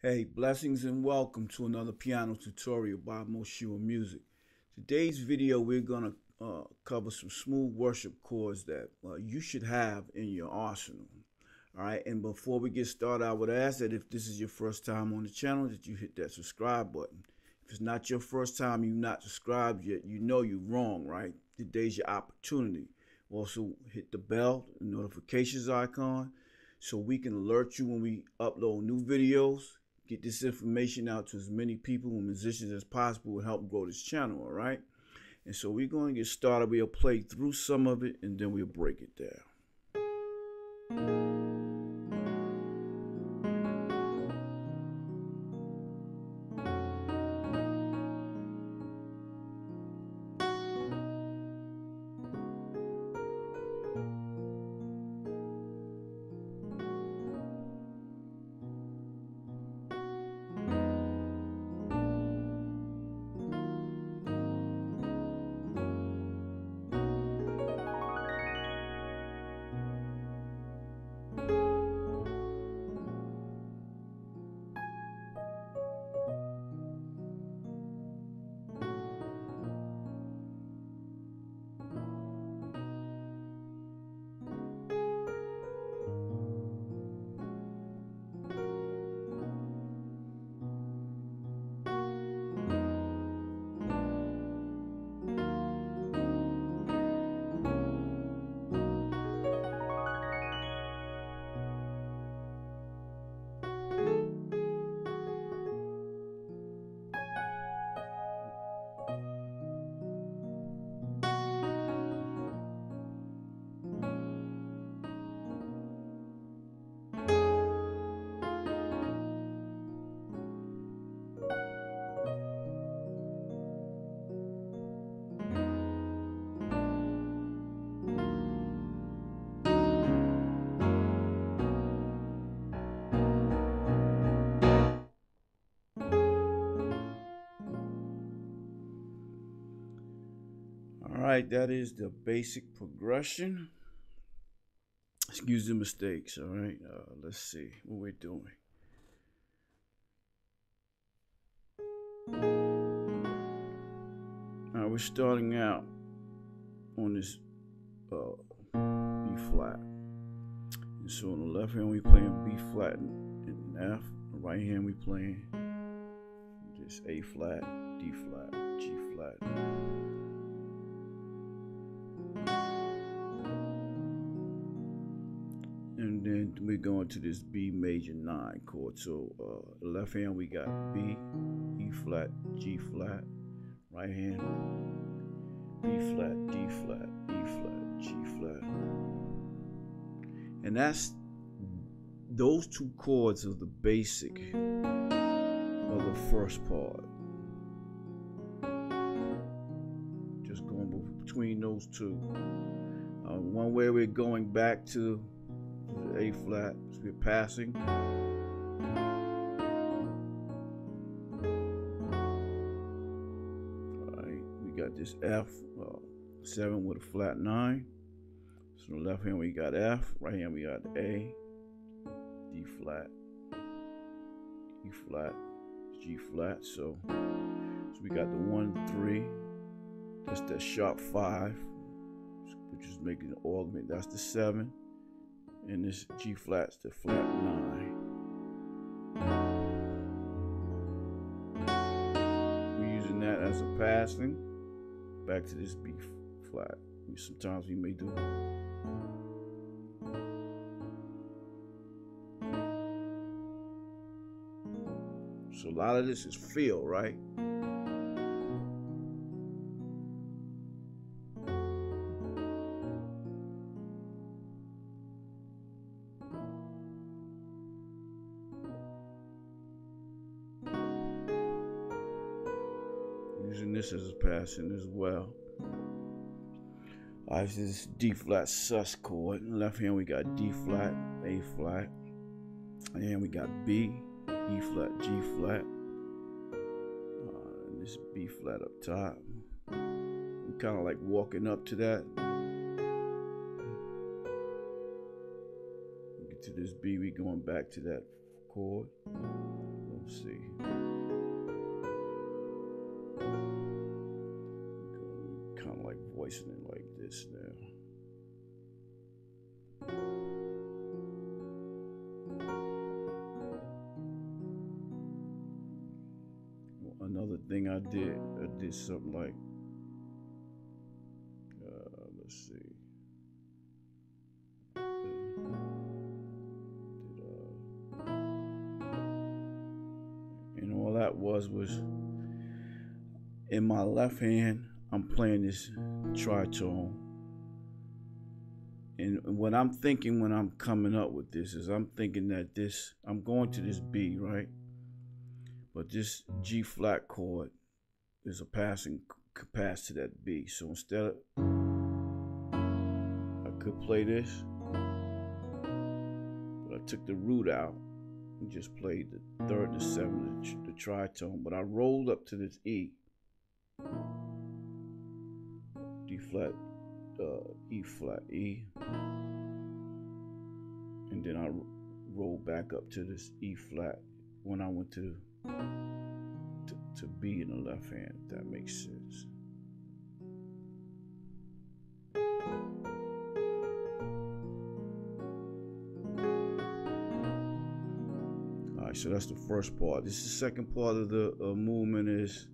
Hey, blessings and welcome to another piano tutorial by Moshua Music. Today's video, we're going to cover some smooth worship chords that you should have in your arsenal. All right, and before we get started, I would ask that if this is your first time on the channel, that you hit that subscribe button. If it's not your first time, you're not subscribed yet, you know you're wrong, right? Today's your opportunity. Also, hit the bell, the notifications icon, so we can alert you when we upload new videos. Get this information out to as many people and musicians as possible and help grow this channel, all right? And so we're going to get started. We'll play through some of it, and then we'll break it down. Alright, that is the basic progression. Excuse the mistakes, alright? Let's see what we're doing. Alright, we're starting out on this B flat. And so on the left hand, we're playing B flat and F. On the right hand, we're playing just A flat, D flat, G flat. And then we're going to this B major 9 chord. So left hand we got B, E flat, G flat. Right hand, B flat, D flat, E flat, G flat. And that's those two chords of the basic of the first part. Just going between those two. One way we're going back to A flat, so we're passing. All right, we got this F 7 with a flat 9. So on the left hand we got F, right hand we got A, D flat, E flat, G flat. So we got the 1 3. That's that sharp 5, which is making an augment. That's the 7. And this G flat's the flat 9. We're using that as a passing back to this B flat. Sometimes we may do. So a lot of this is feel, right? Using this as a passing as well. All right, so this is D flat sus chord. In the left hand we got D flat, A flat, and then we got B, E flat, G flat, and this B flat up top. I'm kind of like walking up to that. Get to this B, we going back to that chord. like voicing it like this now. Another thing I did something like, let's see. And all that was in my left hand, I'm playing this tritone. And what I'm thinking when I'm coming up with this is I'm thinking that this, I'm going to this B, right? But this G flat chord is a pass to that B. So instead of, I could play this, but I took the root out and just played the third, the seventh, the tritone. But I rolled up to this E, D flat, E flat, E, and then I rolled back up to this E flat when I went to be in the left hand, if that makes sense. All right, so that's the first part. This is the second part of the movement is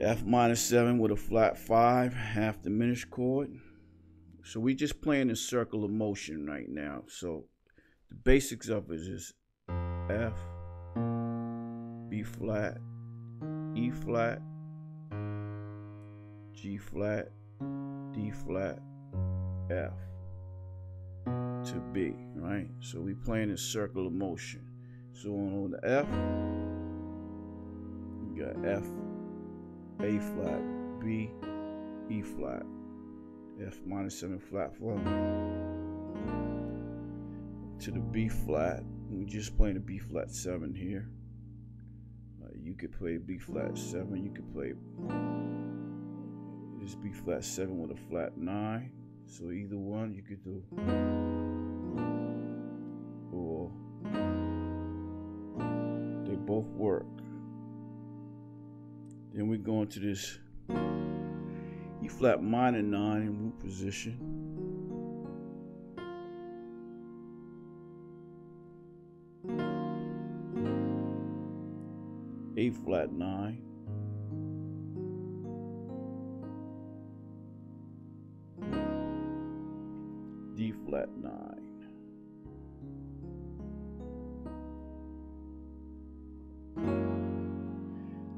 F minor 7 with a flat 5, half diminished chord. So we just playing in circle of motion right now. So the basics of it is F, B flat, E flat, G flat, D flat, F to B, right? So we playing in circle of motion. So on the F, you got F, A flat, B, E flat, F minor 7 flat 4, to the B flat. We're just playing a B flat 7 here. You could play B flat 7. You could play this B flat 7 with a flat 9. So either one you could do, or they both work. Then we go into this E flat minor 9 in root position. A flat 9, D flat 9,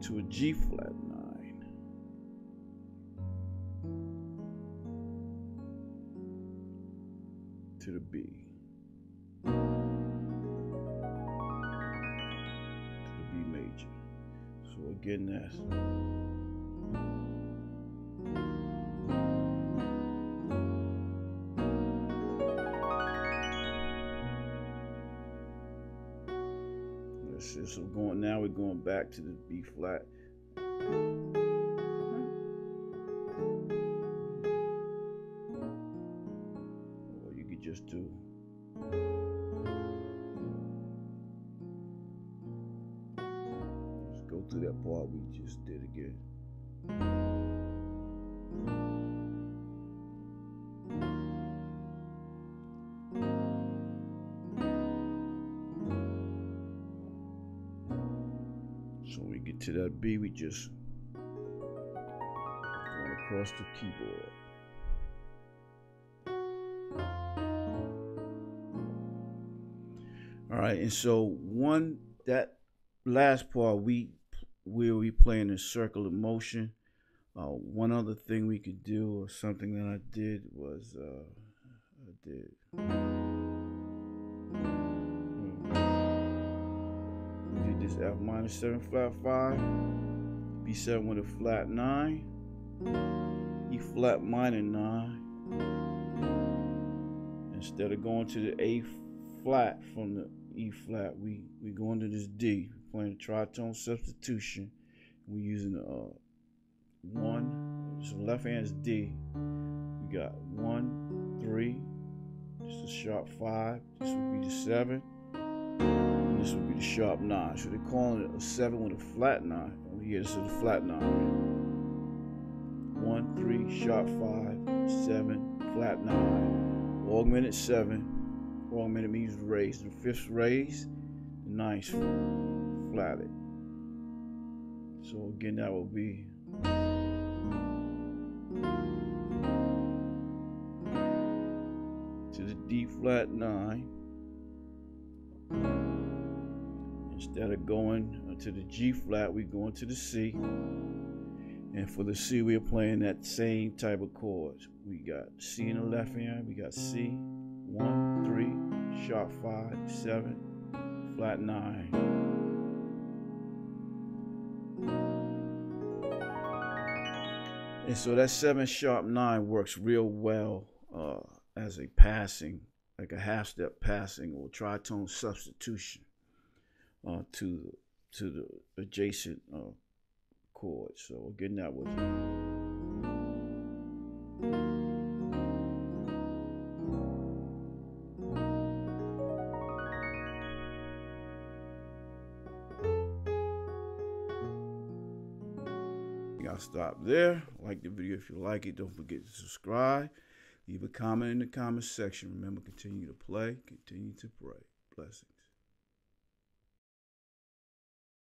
to a G flat 9, to the B, getting this. That's it. So going now, we're going back to the B flat. Or you could just do through that part we just did again. So when we get to that B, we just go across the keyboard. All right, and so that last part we playing in circle of motion. One other thing we could do, or something that I did was I did this F minor 7 flat 5, B7 with a flat 9, E flat minor 9. Instead of going to the A flat from the E flat, we go into this D, playing a tritone substitution. We're using one, so left hand's D. We got 1, 3, this is a sharp 5, this would be the 7, and this would be the sharp 9. So they're calling it a 7 with a flat 9. Over here, this is a flat 9. 1, 3, sharp 5, 7, flat 9, augmented 7, augmented means raised, the 5th raised, the 9th flatted. So again, that will be to the D flat 9. Instead of going to the G flat, we're going to the C. And for the C, we're playing that same type of chords. We got C in the left hand. We got C, 1, 3, sharp 5, 7, flat 9. And so that 7 sharp 9 works real well as a passing, like a half step passing or tritone substitution to the adjacent chord. So again, that was it. I'll stop there. Like the video if you like it. Don't forget to subscribe. Leave a comment in the comment section. Remember, continue to play, continue to pray. Blessings.